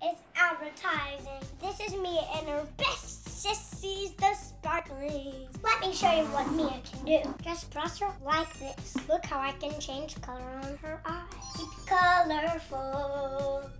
It's advertising. This is Mia and her best sissies, the Sparklies. Let me show you what Mia can do. Just brush her like this. Look how I can change color on her eyes. Keep colorful.